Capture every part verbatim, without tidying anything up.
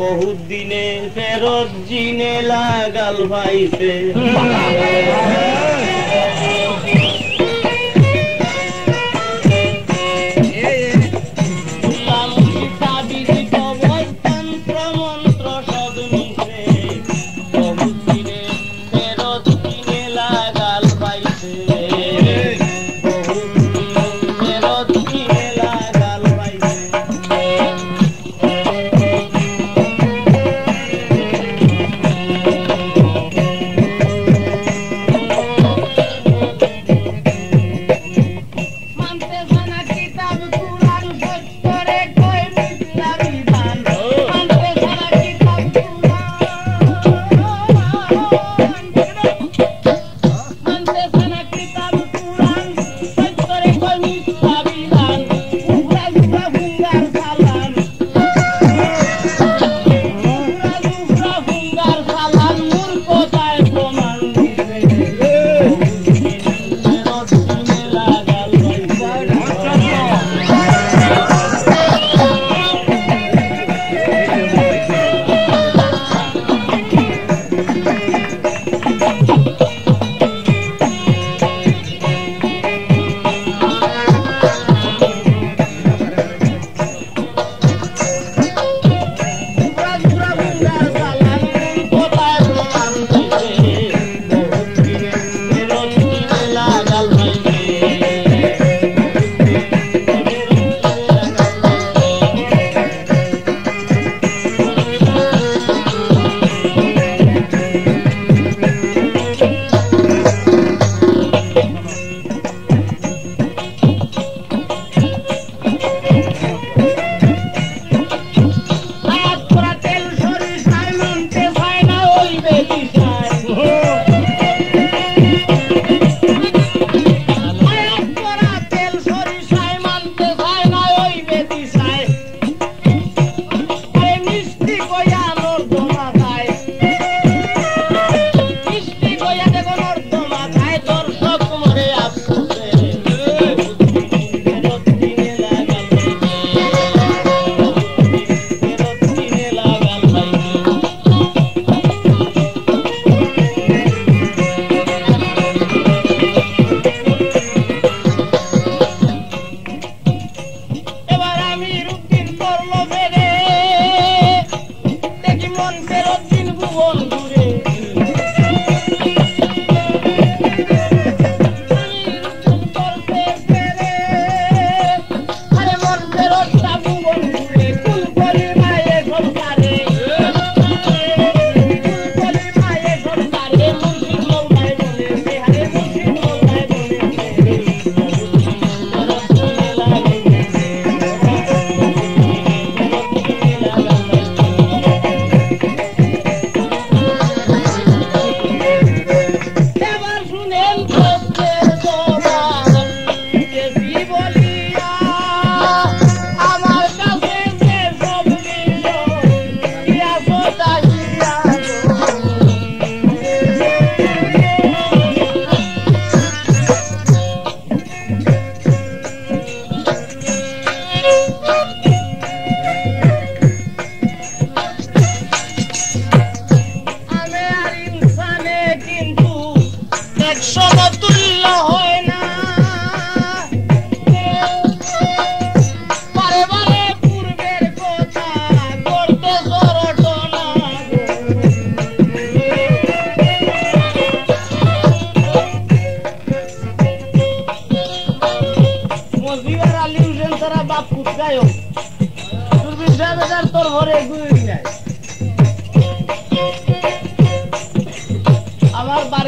बहुत दिने फेरत जीने लागल भाई से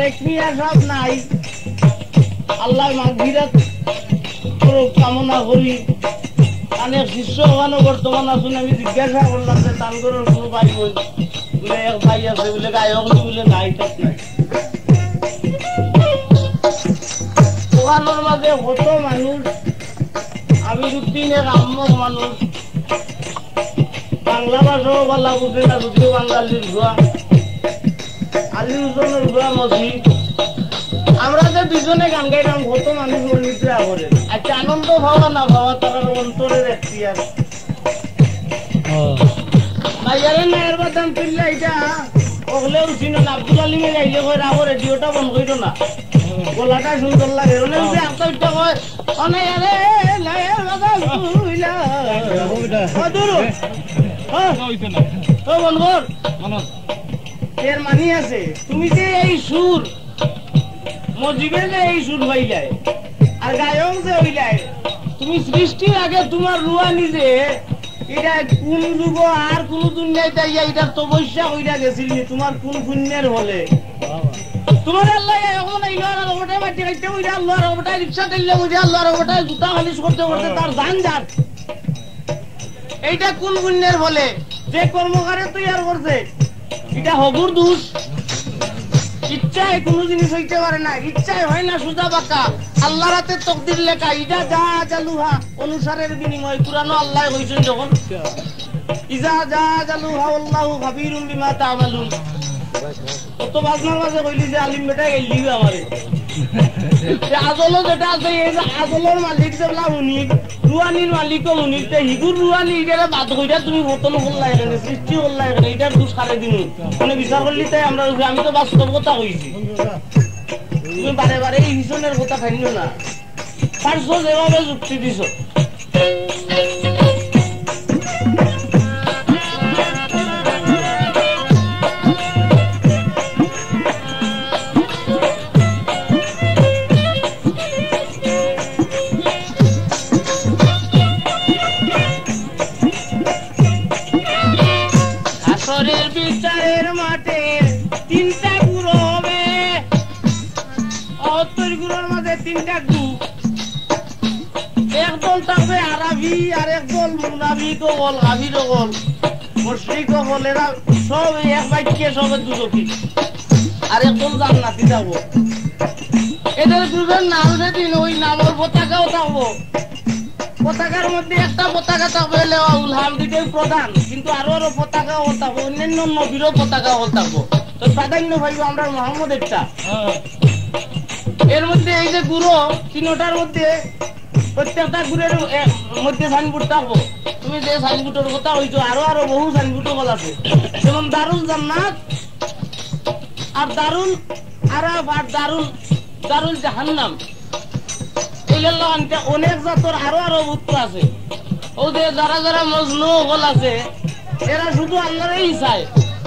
देखिली से नईज चुल्ला रे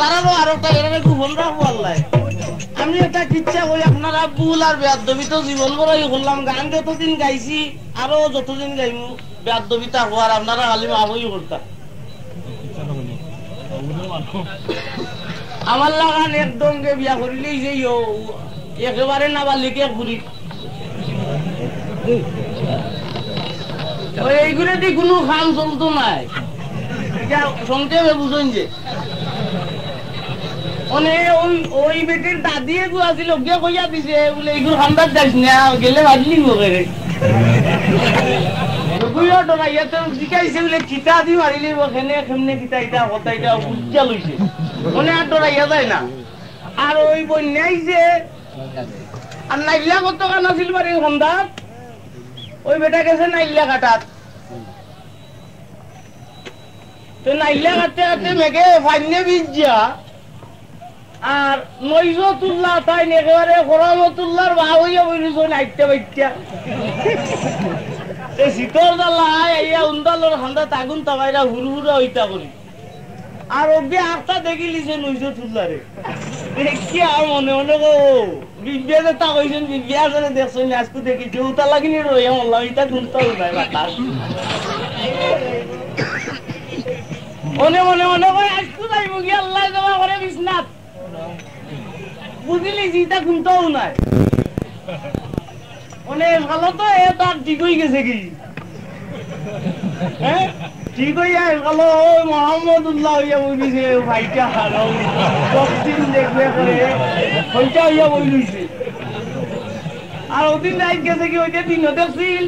देखिया मन मन को विद्या तो ता কইছেন বিদ্যা আসলে দেখছেন আজকে দেখি জুতা লাগিনি রই আমল লাইতা ঘুরতা উড়াই বাতাস মনে মনে মনে করে আজকে যাইবো কি আল্লাহ জমা করে বিসনাত বুঝিলি জিতা ঘুরতা উড়াই মনে ভালো তো এ তার ঠিক হই গেছে কি হ্যাঁ ठीक है यार हेलो मोहम्मदुल्लाह या बोली से भाई क्या हाल हो सब दिन देखने करे पंचा या बोली से और दिन लाइक कैसे कि होते दिन होते सील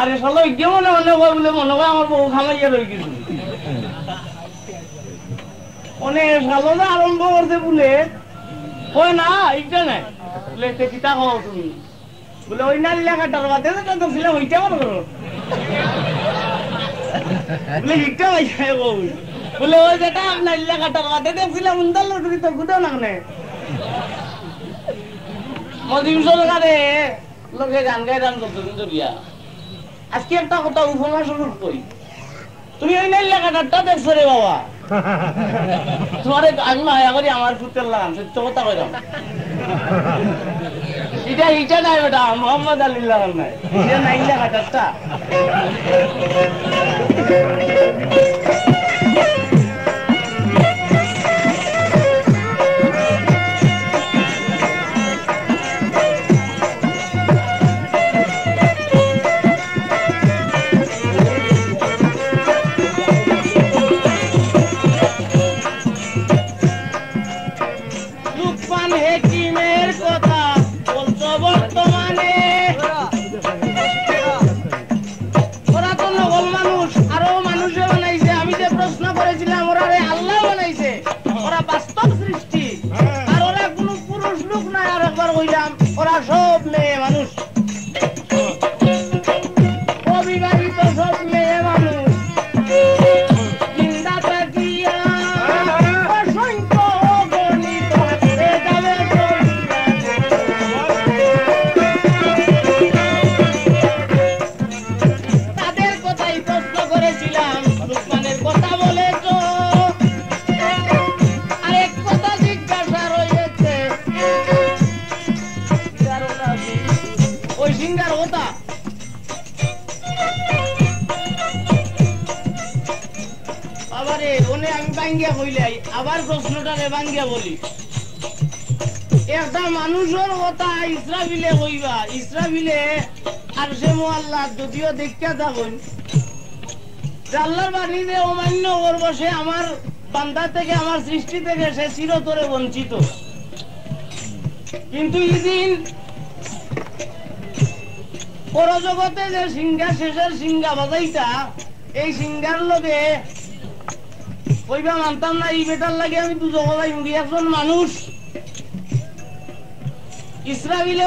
अरे हेलो क्यों ना होने को बोले मन को हमार बहुत खाना ये रही किसी ओने हेलो ना आरंभ करते बोले कोई ना इतना है लेते किता हो तुम बोले वही ना लिया का डरवाते तो तो सीला हुई क्या बोलो बोले हिक्का भाई है वो बोले वो बेटा अपना इल्ला कटवा दे दे फिल्म मुंडल लुटरी तो गुदा लगने मदीम सो लगा दे लोग के गान गाय राम तो तो दिया आज के एकटा কথা উফনা শুরু করি তুমি ওই না ইল্লা কাটটা দেখছ রে বাবা তোমারে আমি মায়া করি আমার পুত্র লাগাম সত্য কথা কইলাম इटा इटा नहीं बेटा मोहम्मद अली लाल नहीं ये नहीं लगा कट्टा लुकमान है कि मेरे को था मानुष इस्राइले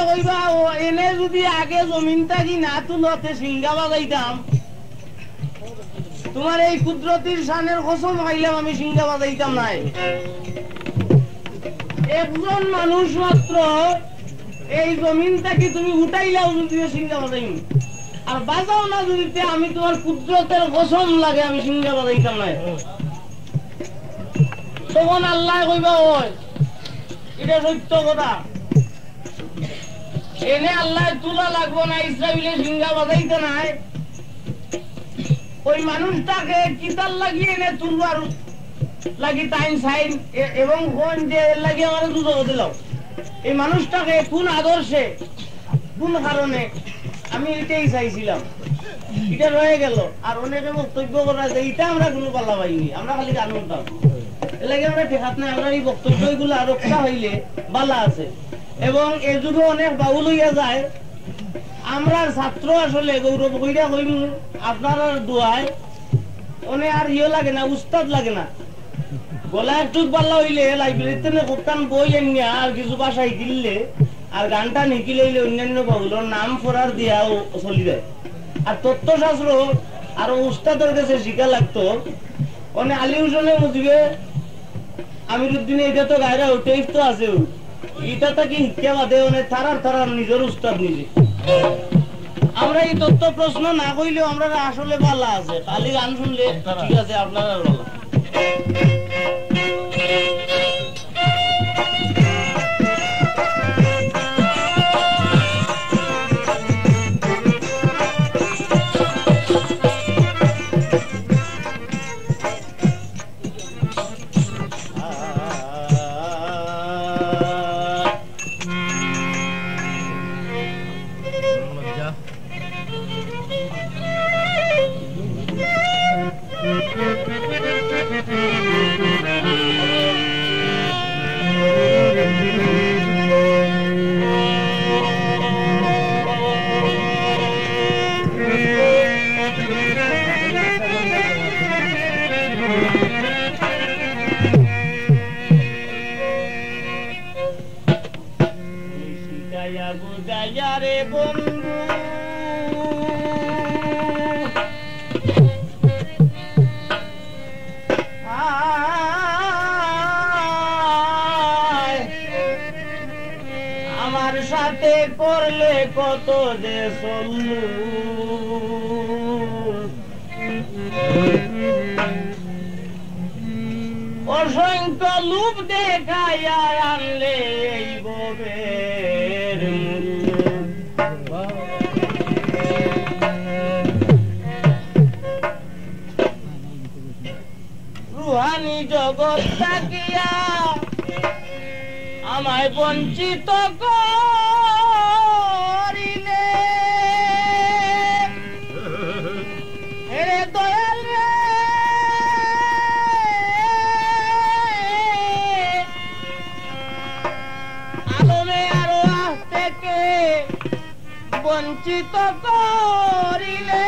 কইবা ও এনে যদি আগে জমিনটা কি না তুলতে সিংহা বাজাইতাম তোমার এই কুদরতির শানের কসম খাইলাম আমি সিংহা বাজাইতাম নাই একজন মানুষ মাত্র এই জমিনটা কি তুমি উঠাইলাও যদি সিংহা বাজাইনি আর বাজাও না যদি আমি তোমার কুদরতের কসম লাগে আমি সিংহা বাজাইতাম নাই তখন আল্লাহ কইবা ও এটা সত্য কথা এনে আল্লাহ তুলা লাগবো না ইসরাইলে সিংহা বাজাইতে নাই ওই মানুষটাকে কিতাল লাগিয়ে এনে তুলবার লাগি টাইম সাইন এবং কোন যে লাগিয়ে আরে দুজো দিল এই মানুষটাকে কোন আদর্শে কোন কারণে আমি এটাই চাইছিলাম এটা রয়ে গেল আর অনেকে বক্তব্য করা যে এটা আমরা কোনো পাল্লা পাইনি আমরা খালি গান করতাম এর লাগি আমরা ঠেকাত না আমরা এই বক্তব্যগুলো আর রক্ষা হইলে বালা আছে এবং এই যুগে অনেক বাউল হইয়া যায় আমরা ছাত্র আসলে গৌরব কইরা কইমু আপনারা দোয়ায় ওনে আর ইও লাগে না উস্তাদ লাগে না গলা একটু ভালো হইলে লাইব্রেরিতে না কতক্ষণ বই এনে আর কিছু ভাষায় গিললে আর গানটা নিকি লইলে অন্যান্য বাউলর নাম ফরার দিয়াও চলি যায় আর তত্ত্বশাস্ত্র আর উস্তাদের কাছে শিখা লাগতো ওনে আলী হোসেনের মুজিবে আমিরউদ্দিন এটা তো গায়রা ওইটাই তো আছে इटा तक क्या बात है उन्हें थारा थारा निजोर उस्ताद निजी। हमरा ये तो प्रश्न ना कोई ले हमरा राशोले बाला आजे खाली गान सुन ले ठीक है से आपना राशोला কত যে সম্মুখ অসংখ্য লোভ দেখাইয়া আনলে এই ভবের রুহানি জগৎ থাকিয়া আমায় বঞ্চিত করিলে হে দয়াল রে আলমে আরো আজ থেকে বঞ্চিত করিলে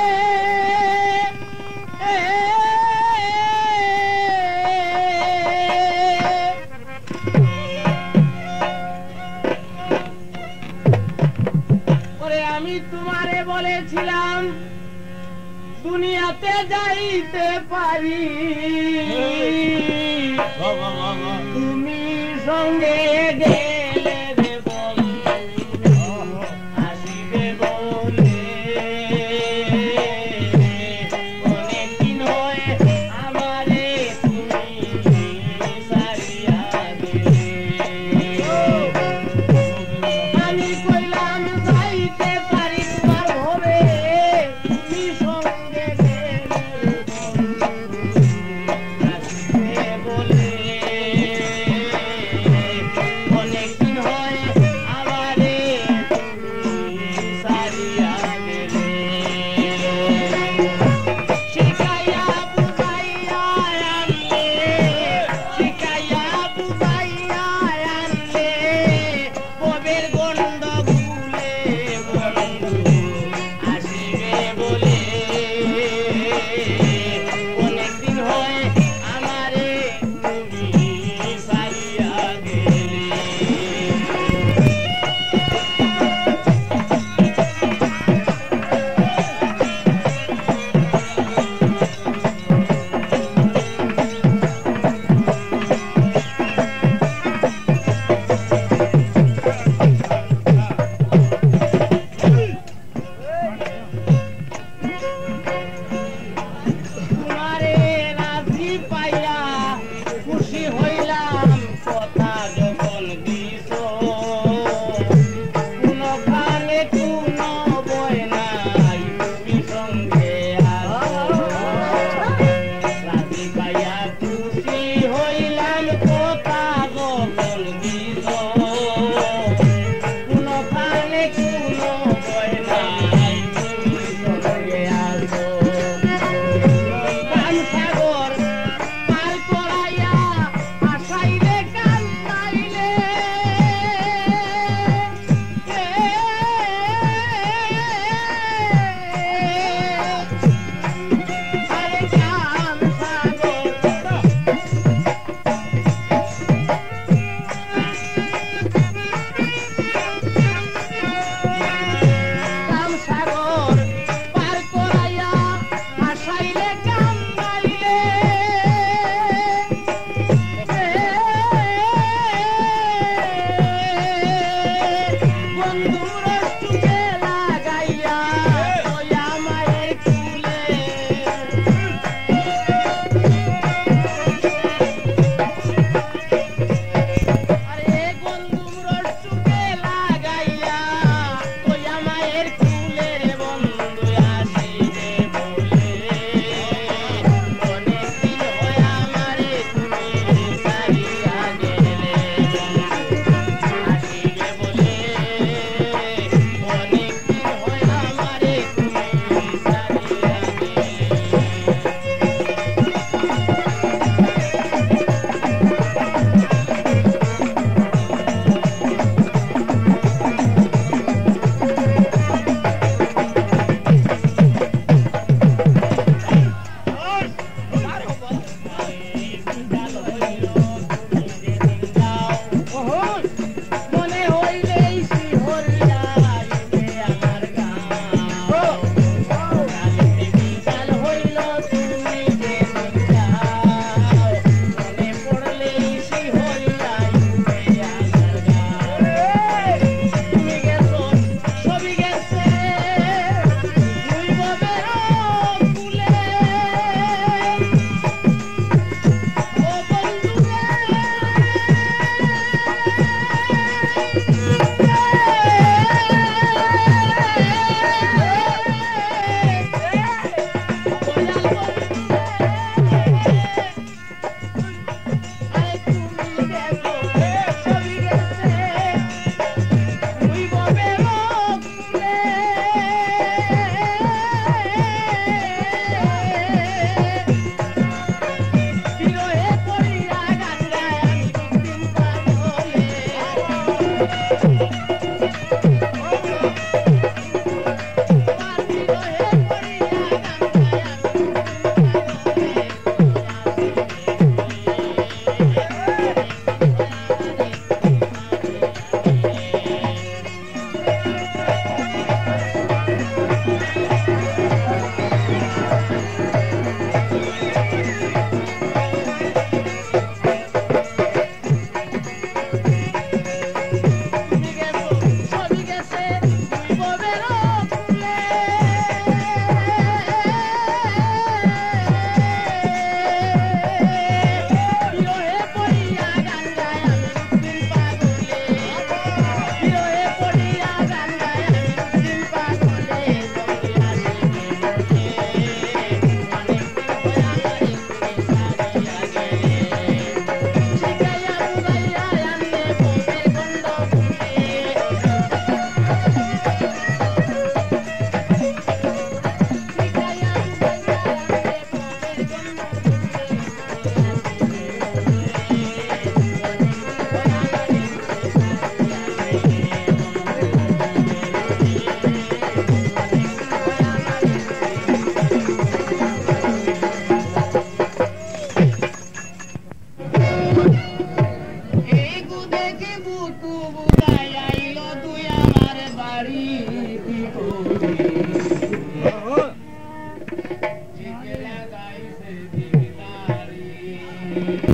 দুনিয়াতে যাইতে পারি তুমি সঙ্গে গেলে রে বন্ধু আসিবে বলে অনেকদিন হয়ে আমারে তুমি সারিয়া দিলে আমি কইলাম যাইতে পারি তোমার হবে दिखला दाई से दिखता रे।